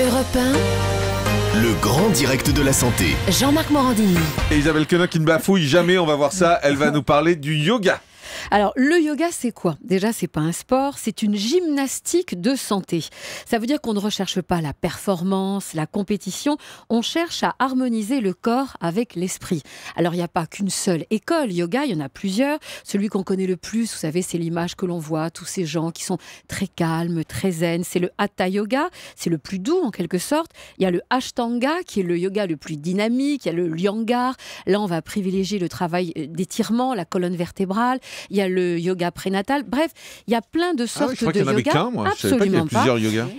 Europe 1, le grand direct de la santé. Jean-Marc Morandini. Et Isabelle Quenin qui ne bafouille jamais, on va voir ça, elle va nous parler du yoga. Alors, le yoga, c'est quoi? Déjà, c'est pas un sport, c'est une gymnastique de santé. Ça veut dire qu'on ne recherche pas la performance, la compétition, on cherche à harmoniser le corps avec l'esprit. Alors, il n'y a pas qu'une seule école yoga, il y en a plusieurs. Celui qu'on connaît le plus, vous savez, c'est l'image que l'on voit, tous ces gens qui sont très calmes, très zen. C'est le hatha yoga, c'est le plus doux en quelque sorte. Il y a le ashtanga, qui est le yoga le plus dynamique, il y a le lyangar. Là, on va privilégier le travail d'étirement, la colonne vertébrale. Il y a le yoga prénatal. Bref, il y a plein de sortes de yoga. Absolument pas.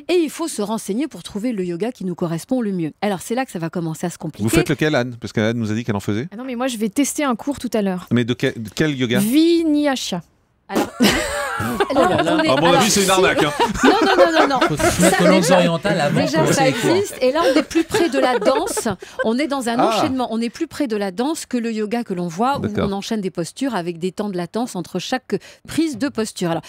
Et il faut se renseigner pour trouver le yoga qui nous correspond le mieux. Alors, c'est là que ça va commencer à se compliquer. Vous faites lequel, Anne? Parce qu'Anne nous a dit qu'elle en faisait. Ah non, mais moi, je vais tester un cours tout à l'heure. Mais de quel yoga? Vinyasa. Alors... à mon avis, c'est une arnaque. Hein. Non. Colonnes orientales avant. Déjà, ça existe. Et là, on est plus près de la danse. On est dans un enchaînement. On est plus près de la danse que le yoga que l'on voit, où on enchaîne des postures avec des temps de latence entre chaque prise de posture. Alors,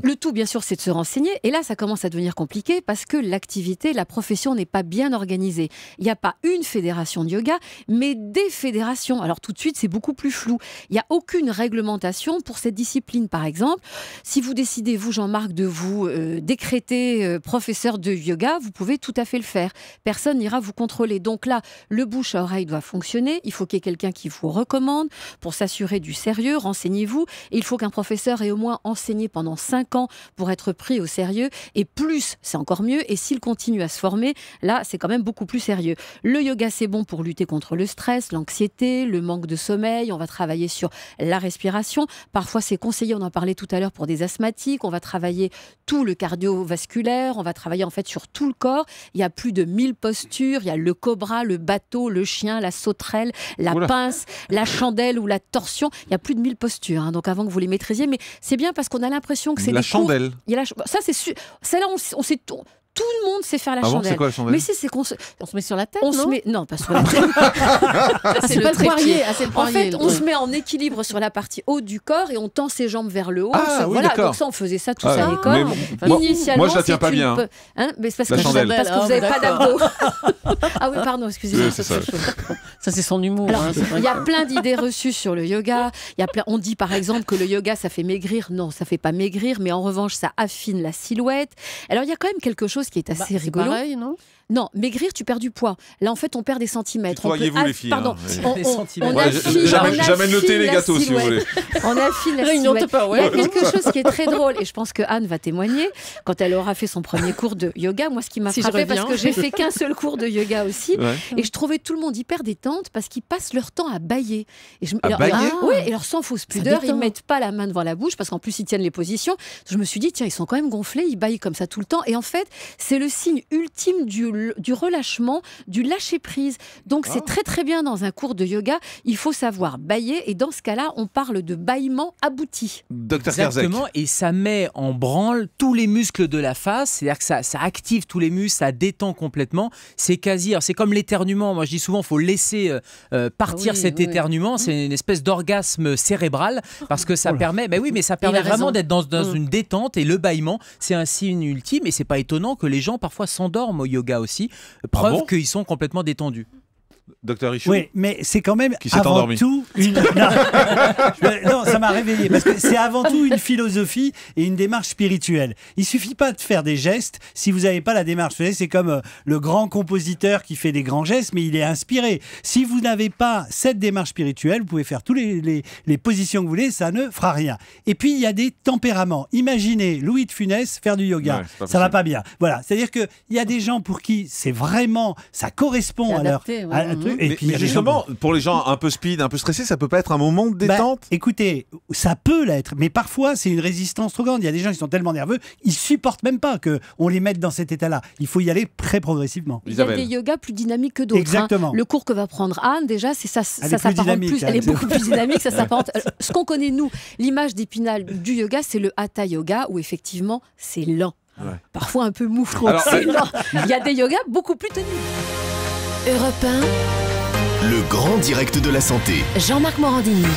le tout, bien sûr, c'est de se renseigner. Et là, ça commence à devenir compliqué parce que l'activité, la profession n'est pas bien organisée. Il n'y a pas une fédération de yoga, mais des fédérations. Alors, tout de suite, c'est beaucoup plus flou. Il n'y a aucune réglementation pour cette discipline, par exemple. Si vous décidez, vous Jean-Marc, de vous décréter professeur de yoga, vous pouvez tout à fait le faire. Personne n'ira vous contrôler. Donc là, le bouche à oreille doit fonctionner. Il faut qu'il y ait quelqu'un qui vous recommande pour s'assurer du sérieux. Renseignez-vous. Il faut qu'un professeur ait au moins enseigné pendant 5 ans pour être pris au sérieux. Et plus, c'est encore mieux. Et s'il continue à se former, là, c'est quand même beaucoup plus sérieux. Le yoga, c'est bon pour lutter contre le stress, l'anxiété, le manque de sommeil. On va travailler sur la respiration. Parfois, c'est conseillé. On en parlait tout à l'heure pour des asthmatiques, on va travailler tout le cardiovasculaire, on va travailler en fait sur tout le corps. Il y a plus de 1000 postures, il y a le cobra, le bateau, le chien, la sauterelle, la pince, la chandelle ou la torsion. Il y a plus de 1000 postures, hein, donc avant que vous les maîtrisiez, mais c'est bien parce qu'on a l'impression que c'est des chandelle. Cours... Il y a la chandelle. Ça c'est celle-là on sait tout. Tout le monde sait faire la chandelle. C'est quoi, la chandelle? Mais c'est qu'on se met sur la tête, non, pas sur la tête. C'est le poirier. En fait, on se met en équilibre sur la partie haute du corps et on tend ses jambes vers le haut. Voilà, donc ça, on faisait ça tous à l'école. Moi, je la tiens pas bien. Mais c'est parce que vous n'avez pas d'abdos. Ah oui, pardon, excusez-moi. Ça, c'est son humour. Il y a plein d'idées reçues sur le yoga. On dit par exemple que le yoga, ça fait maigrir. Non, ça fait pas maigrir, mais en revanche, ça affine la silhouette. Alors, il y a quand même quelque chose qui est assez rigolo. Pareil, non, maigrir, tu perds du poids. Là, en fait, on perd des centimètres. Croyez-vous, les filles. Pardon. J'amène le thé, les gâteaux, si vous voulez. On affine la silhouette. Il y a quelque chose qui est très drôle. Et je pense que Anne va témoigner. Quand elle aura fait son premier cours de yoga, moi, ce qui m'a frappé, parce que j'ai fait qu'un seul cours de yoga aussi, et je trouvais tout le monde hyper détente parce qu'ils passent leur temps à bailler. Oui, et alors sans fausse pudeur, ils mettent pas la main devant la bouche parce qu'en plus, ils tiennent les positions. Je me suis dit, tiens, ils sont quand même gonflés, ils baillent comme ça tout le temps. Et en fait, c'est le signe ultime du relâchement, du lâcher-prise. Donc c'est très bien dans un cours de yoga, il faut savoir bailler et dans ce cas-là, on parle de bâillement abouti. Docteur Kerzec. Exactement, et ça met en branle tous les muscles de la face, c'est-à-dire que ça active tous les muscles, ça détend complètement, c'est quasi, c'est comme l'éternuement, moi je dis souvent, il faut laisser partir cet éternuement, c'est une espèce d'orgasme cérébral, parce que ça permet, ça permet vraiment d'être dans une détente, et le bâillement, c'est un signe ultime, et c'est pas étonnant que les gens parfois s'endorment au yoga aussi, preuve qu'ils sont complètement détendus. Docteur Richou. Oui, mais c'est quand même avant tout une... Non, ça m'a réveillé, parce que c'est avant tout une philosophie et une démarche spirituelle. Il ne suffit pas de faire des gestes si vous n'avez pas la démarche. Vous savez, c'est comme le grand compositeur qui fait des grands gestes, mais il est inspiré. Si vous n'avez pas cette démarche spirituelle, vous pouvez faire toutes les positions que vous voulez, ça ne fera rien. Et puis, il y a des tempéraments. Imaginez Louis de Funès faire du yoga. Ouais, ça ne va pas bien. Voilà, c'est-à-dire qu'il y a des gens pour qui c'est vraiment... Ça correspond adapté, à leur... Ouais. Mais justement, pour les gens un peu speed, un peu stressés, ça peut pas être un moment de détente? Écoutez, ça peut l'être, mais parfois c'est une résistance trop grande. Il y a des gens qui sont tellement nerveux, ils supportent même pas qu'on les mette dans cet état-là. Il faut y aller très progressivement. Il y a des yogas plus dynamiques que d'autres. Exactement. Hein. Le cours que va prendre Anne, déjà, ça s'apparente plus. Elle est beaucoup plus dynamique, ça s'apparente. Ce qu'on connaît, nous, l'image d'épinal du yoga, c'est le hatha yoga, où effectivement, c'est lent. Ouais. Parfois un peu mou. Il y a des yogas beaucoup plus tenus. Europe 1, le grand direct de la santé. Jean-Marc Morandini.